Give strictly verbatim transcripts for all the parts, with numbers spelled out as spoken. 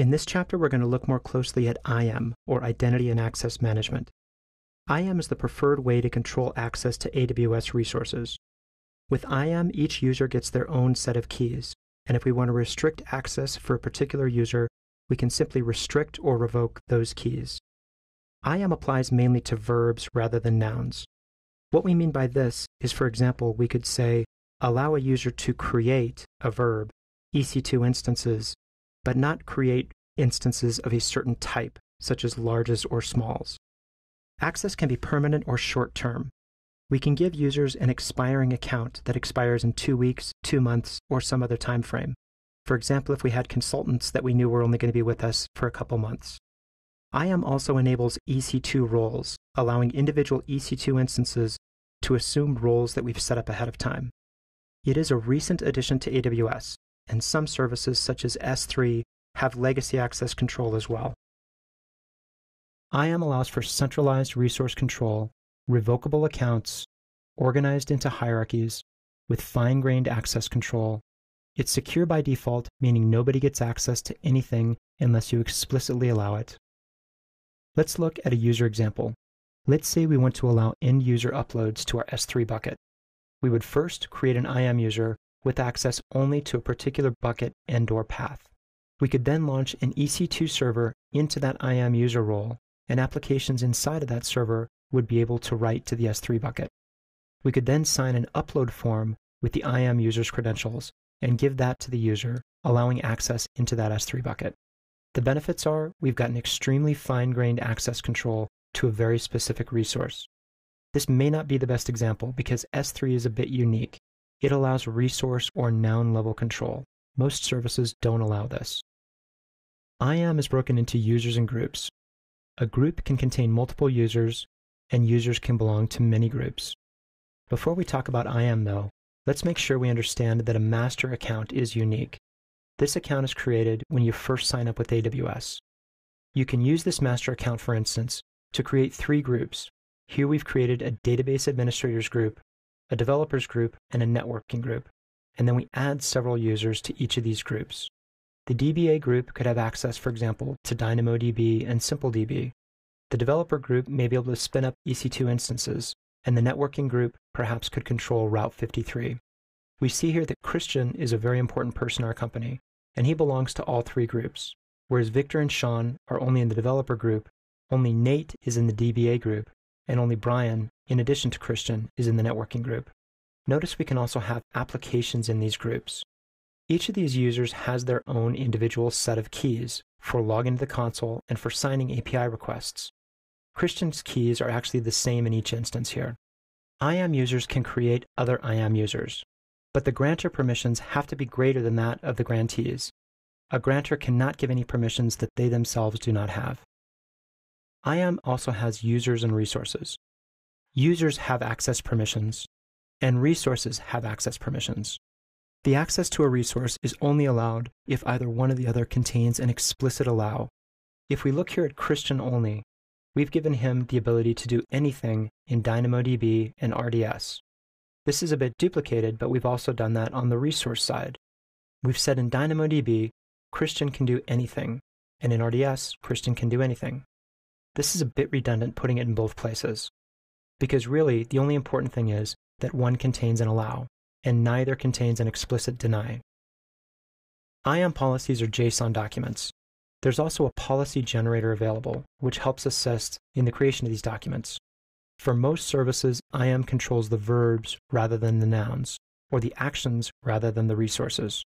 In this chapter, we're going to look more closely at I A M, or Identity and Access Management. I A M is the preferred way to control access to A W S resources. With I A M, each user gets their own set of keys, and if we want to restrict access for a particular user, we can simply restrict or revoke those keys. I A M applies mainly to verbs rather than nouns. What we mean by this is, for example, we could say, allow a user to create a verb, E C two instances, but not create instances of a certain type, such as larges or smalls. Access can be permanent or short-term. We can give users an expiring account that expires in two weeks, two months, or some other time frame. For example, if we had consultants that we knew were only going to be with us for a couple months. I A M also enables E C two roles, allowing individual E C two instances to assume roles that we've set up ahead of time. It is a recent addition to A W S, and some services such as S three have legacy access control as well. I A M allows for centralized resource control, revocable accounts, organized into hierarchies, with fine-grained access control. It's secure by default, meaning nobody gets access to anything unless you explicitly allow it. Let's look at a user example. Let's say we want to allow end-user uploads to our S three bucket. We would first create an I A M user with access only to a particular bucket and/or path. We could then launch an E C two server into that I A M user role, and applications inside of that server would be able to write to the S three bucket. We could then sign an upload form with the I A M user's credentials and give that to the user, allowing access into that S three bucket. The benefits are we've got an extremely fine-grained access control to a very specific resource. This may not be the best example because S three is a bit unique. It allows resource or noun-level control. Most services don't allow this. I A M is broken into users and groups. A group can contain multiple users, and users can belong to many groups. Before we talk about I A M, though, let's make sure we understand that a master account is unique. This account is created when you first sign up with A W S. You can use this master account, for instance, to create three groups. Here we've created a database administrators group, a developers group, and a networking group, and then we add several users to each of these groups. The D B A group could have access, for example, to DynamoDB and SimpleDB. The developer group may be able to spin up E C two instances, and the networking group perhaps could control Route fifty-three. We see here that Christian is a very important person in our company, and he belongs to all three groups, whereas Victor and Sean are only in the developer group, only Nate is in the D B A group, and only Brian, in addition to Christian, is in the networking group. Notice we can also have applications in these groups. Each of these users has their own individual set of keys for logging to the console and for signing A P I requests. Christian's keys are actually the same in each instance here. I A M users can create other I A M users, but the grantor permissions have to be greater than that of the grantees. A grantor cannot give any permissions that they themselves do not have. I A M also has users and resources. Users have access permissions, and resources have access permissions. The access to a resource is only allowed if either one or the other contains an explicit allow. If we look here at Christian only, we've given him the ability to do anything in DynamoDB and R D S. This is a bit duplicated, but we've also done that on the resource side. We've said in DynamoDB, Christian can do anything, and in R D S, Christian can do anything. This is a bit redundant putting it in both places, because really the only important thing is that one contains an allow, and neither contains an explicit deny. I A M policies are JSON documents. There's also a policy generator available, which helps assist in the creation of these documents. For most services, I A M controls the verbs rather than the nouns, or the actions rather than the resources.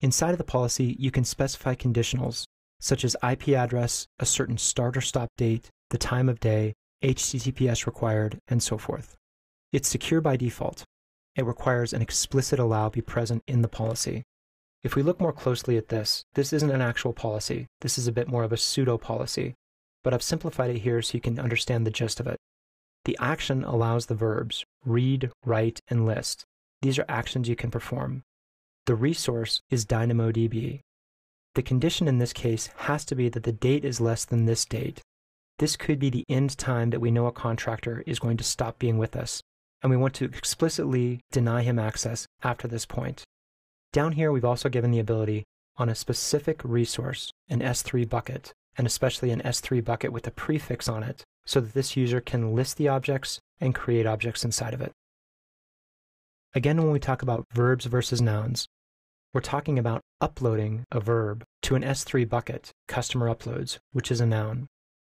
Inside of the policy, you can specify conditionals, such as I P address, a certain start or stop date, the time of day, H T T P S required, and so forth. It's secure by default. It requires an explicit allow be present in the policy. If we look more closely at this, this isn't an actual policy. This is a bit more of a pseudo-policy, but I've simplified it here so you can understand the gist of it. The action allows the verbs read, write, and list. These are actions you can perform. The resource is DynamoDB. The condition in this case has to be that the date is less than this date. This could be the end time that we know a contractor is going to stop being with us, and we want to explicitly deny him access after this point. Down here, we've also given the ability on a specific resource, an S three bucket, and especially an S three bucket with a prefix on it, so that this user can list the objects and create objects inside of it. Again, when we talk about verbs versus nouns, we're talking about uploading a verb to an S three bucket, customer uploads, which is a noun.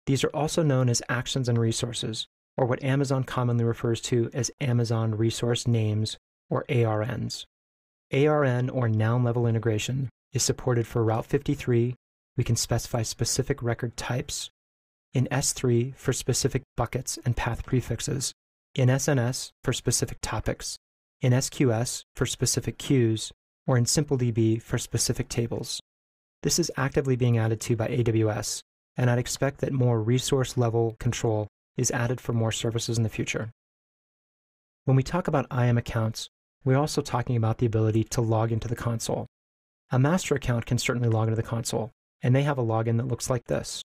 These are also known as actions and resources, or what Amazon commonly refers to as Amazon Resource Names, or A R Ns. A R N, or noun level integration, is supported for Route fifty-three. We can specify specific record types. In S three, for specific buckets and path prefixes. In S N S, for specific topics. In S Q S, for specific queues. Or in SimpleDB, for specific tables. This is actively being added to by A W S, and I'd expect that more resource level control is added for more services in the future. When we talk about I A M accounts, we're also talking about the ability to log into the console. A master account can certainly log into the console, and they have a login that looks like this.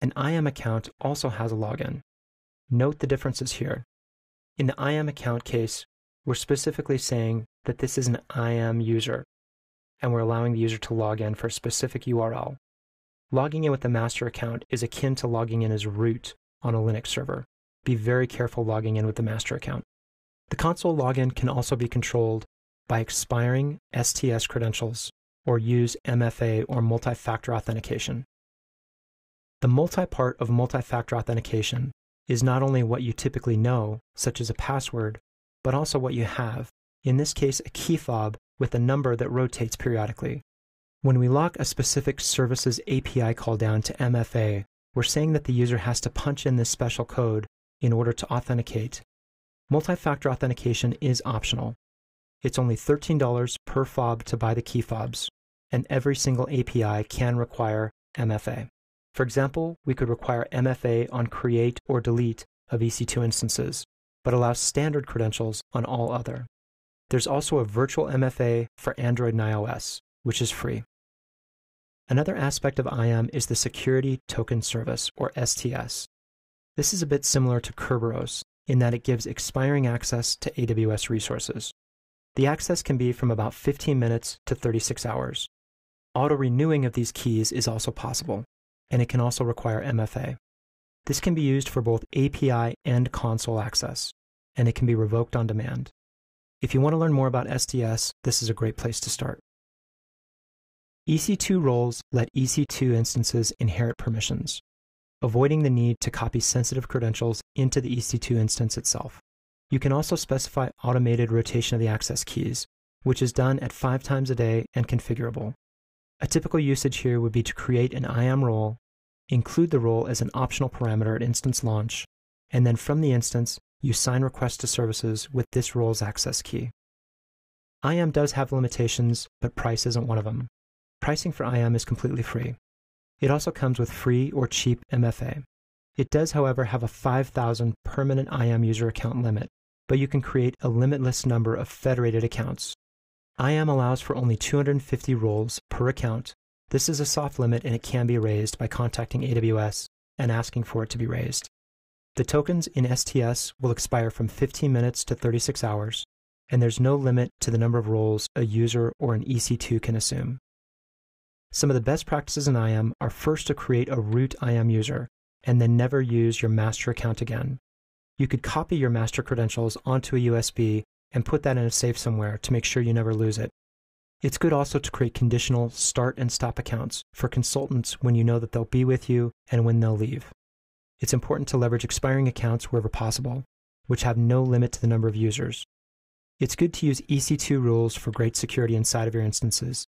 An I A M account also has a login. Note the differences here. In the I A M account case, we're specifically saying that this is an I A M user, and we're allowing the user to log in for a specific U R L. Logging in with the master account is akin to logging in as root on a Linux server. Be very careful logging in with the master account. The console login can also be controlled by expiring S T S credentials or use M F A or multi-factor authentication. The multi-part of multi-factor authentication is not only what you typically know, such as a password, but also what you have, in this case a key fob with a number that rotates periodically. When we lock a specific service's A P I call down to M F A, we're saying that the user has to punch in this special code in order to authenticate. Multi-factor authentication is optional. It's only thirteen dollars per fob to buy the key fobs, and every single A P I can require M F A. For example, we could require M F A on create or delete of E C two instances, but allow standard credentials on all other. There's also a virtual M F A for Android and iOS, which is free. Another aspect of I A M is the Security Token Service, or S T S. This is a bit similar to Kerberos in that it gives expiring access to A W S resources. The access can be from about fifteen minutes to thirty-six hours. Auto-renewing of these keys is also possible, and it can also require M F A. This can be used for both A P I and console access, and it can be revoked on demand. If you want to learn more about S T S, this is a great place to start. E C two roles let E C two instances inherit permissions, avoiding the need to copy sensitive credentials into the E C two instance itself. You can also specify automated rotation of the access keys, which is done at five times a day and configurable. A typical usage here would be to create an I A M role, include the role as an optional parameter at instance launch, and then from the instance, you sign requests to services with this role's access key. I A M does have limitations, but price isn't one of them. Pricing for I A M is completely free. It also comes with free or cheap M F A. It does, however, have a five thousand permanent I A M user account limit, but you can create a limitless number of federated accounts. I A M allows for only two hundred fifty roles per account. This is a soft limit, and it can be raised by contacting A W S and asking for it to be raised. The tokens in S T S will expire from fifteen minutes to thirty-six hours, and there's no limit to the number of roles a user or an E C two can assume. Some of the best practices in I A M are first to create a root I A M user, and then never use your master account again. You could copy your master credentials onto a U S B and put that in a safe somewhere to make sure you never lose it. It's good also to create conditional start and stop accounts for consultants when you know that they'll be with you and when they'll leave. It's important to leverage expiring accounts wherever possible, which have no limit to the number of users. It's good to use E C two rules for great security inside of your instances.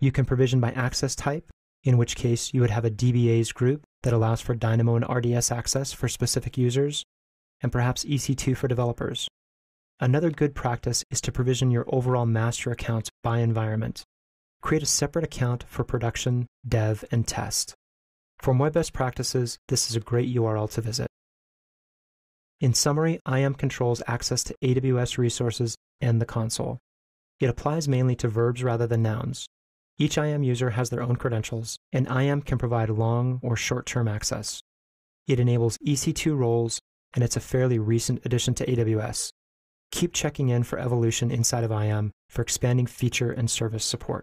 You can provision by access type, in which case you would have a D B As group that allows for Dynamo and R D S access for specific users, and perhaps E C two for developers. Another good practice is to provision your overall master accounts by environment. Create a separate account for production, dev, and test. For more best practices, this is a great U R L to visit. In summary, I A M controls access to A W S resources and the console. It applies mainly to verbs rather than nouns. Each I A M user has their own credentials, and I A M can provide long or short-term access. It enables E C two roles, and it's a fairly recent addition to A W S. Keep checking in for evolution inside of I A M for expanding feature and service support.